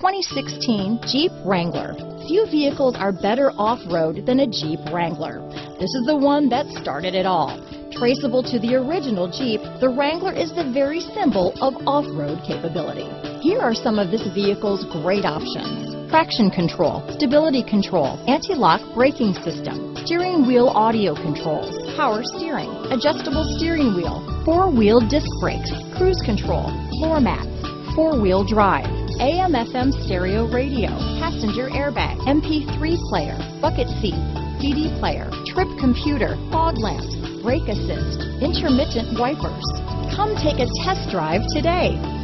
2016 Jeep Wrangler. Few vehicles are better off-road than a Jeep Wrangler. This is the one that started it all. Traceable to the original Jeep, the Wrangler is the very symbol of off-road capability. Here are some of this vehicle's great options: traction control, stability control, anti-lock braking system, steering wheel audio controls, power steering, adjustable steering wheel, four-wheel disc brakes, cruise control, floor mats, four-wheel drive, AM/FM stereo radio, passenger airbag, MP3 player, bucket seats, CD player, trip computer, fog lamps, brake assist, intermittent wipers. Come take a test drive today.